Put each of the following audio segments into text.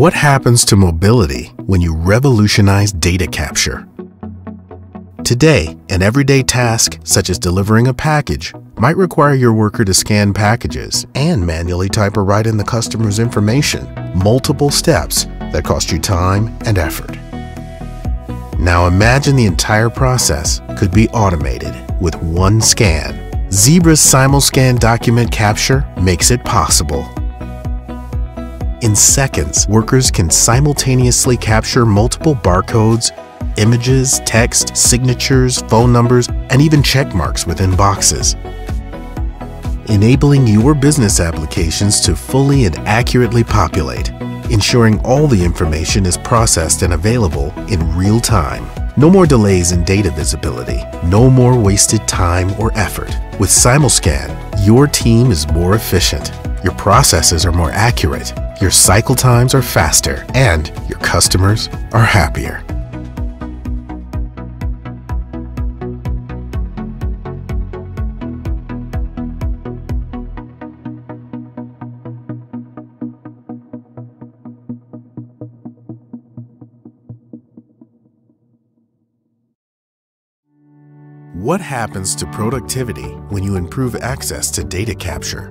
What happens to mobility when you revolutionize data capture? Today, an everyday task, such as delivering a package, might require your worker to scan packages and manually type or write in the customer's information, multiple steps that cost you time and effort. Now imagine the entire process could be automated with one scan. Zebra's SimulScan document capture makes it possible. In seconds, workers can simultaneously capture multiple barcodes, images, text, signatures, phone numbers, and even check marks within boxes, enabling your business applications to fully and accurately populate, ensuring all the information is processed and available in real time. No more delays in data visibility, no more wasted time or effort. With SimulScan, your team is more efficient, your processes are more accurate, your cycle times are faster, and your customers are happier. What happens to productivity when you improve access to data capture?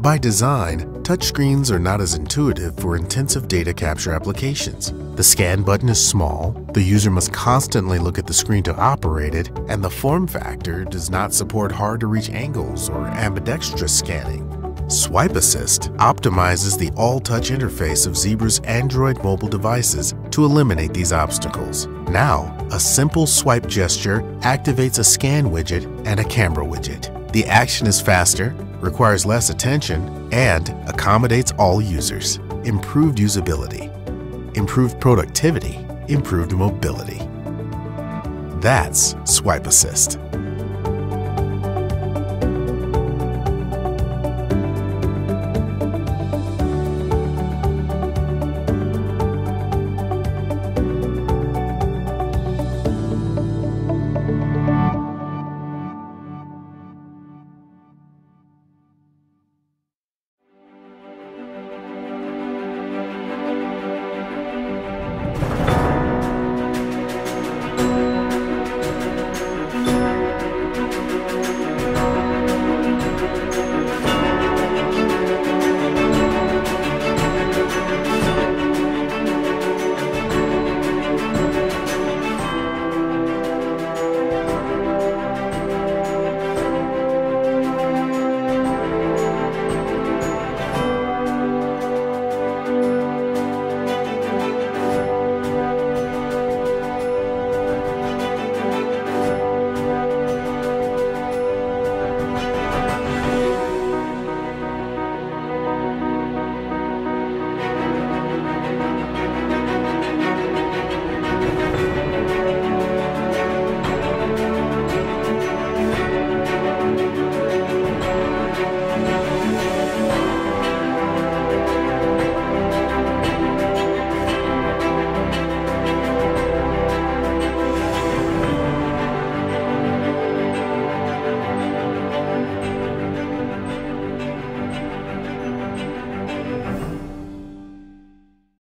By design, touchscreens are not as intuitive for intensive data capture applications. The scan button is small, the user must constantly look at the screen to operate it, and the form factor does not support hard-to-reach angles or ambidextrous scanning. Swipe Assist optimizes the all-touch interface of Zebra's Android mobile devices to eliminate these obstacles. Now, a simple swipe gesture activates a scan widget and a camera widget. The action is faster, requires less attention, and accommodates all users. Improved usability, improved productivity, improved mobility. That's Swipe Assist.